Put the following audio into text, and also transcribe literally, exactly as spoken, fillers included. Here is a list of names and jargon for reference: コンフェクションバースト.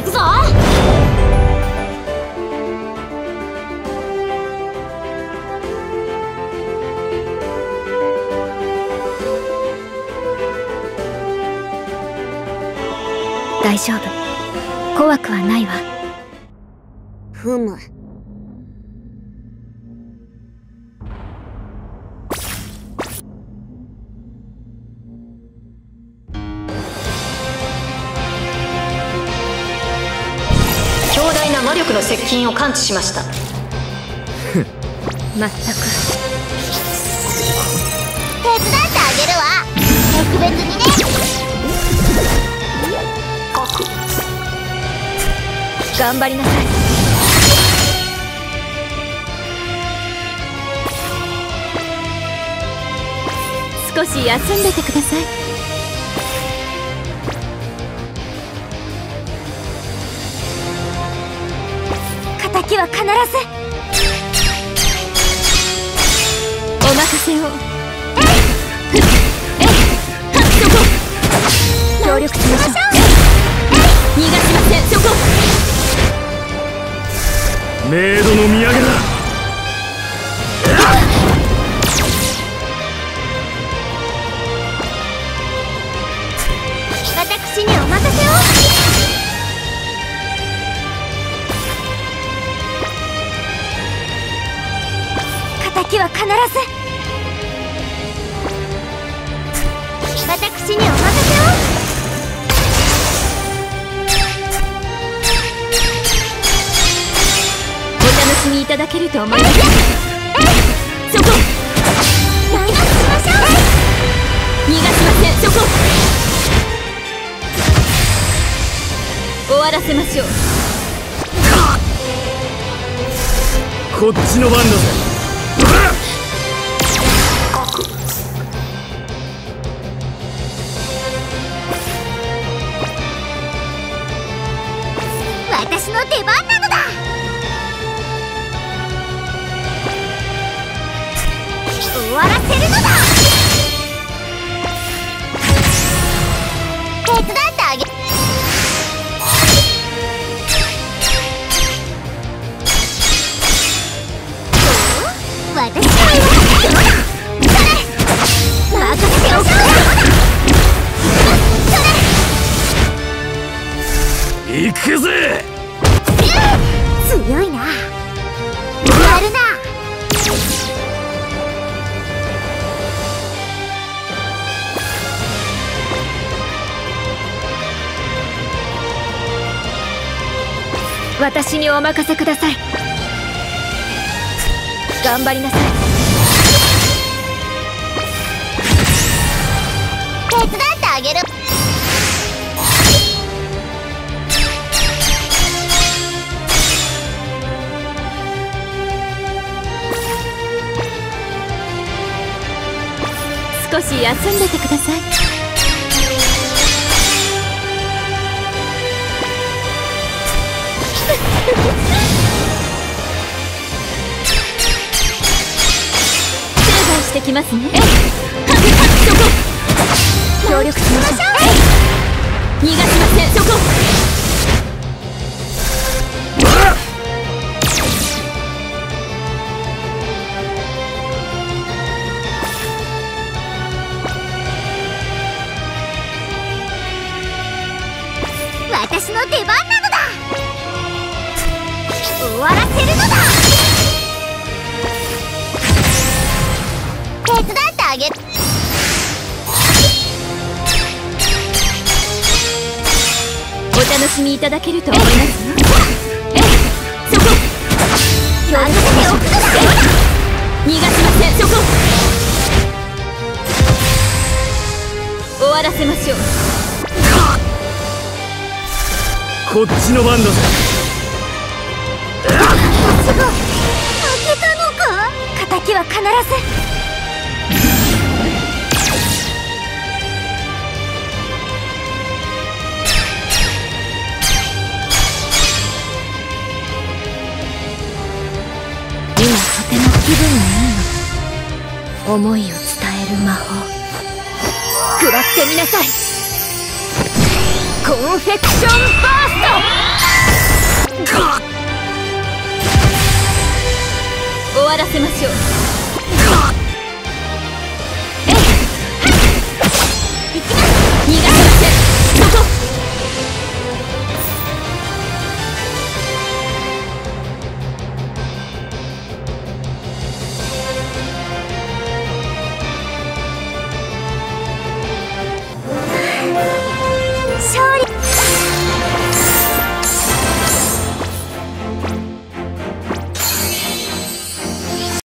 行くぞ。大丈夫、怖くはないわ。ふむ。強大な魔力の接近を感知しました。まったく手伝ってあげるわ、特別にね。頑張りなさい。少し休んでてください。敵は必ずお任せを。協力しましょう。逃がしません。そこメイドの土産だ。私にお任せを。敵は必ず私にお任せを。いただけると思います。そこ逃がしましょう。逃がしません。そこ終わらせましょう。こっちの番だぜ。私の出番なのだ。終わらせるのだ。手伝ってあげる。私は任せるのだ。それ任せておくのだ。それ行くぜ。強いな。やるな。私にお任せください。頑張りなさい。手伝ってあげる。少し休んでてください。してきますね。協力しましょう。逃がしません。そこ私の出番なのだ。終わらせるのだ。手伝ってあげる。お楽しみいただけると思いますよ。えっ、そこ任せておくのだ。逃がしません。そこ終わらせましょう。こっちの番だぜ。私が負けたのか。敵は必ず思いを伝える魔法。食らってみなさい。コンフェクションバースト！終わらせましょう。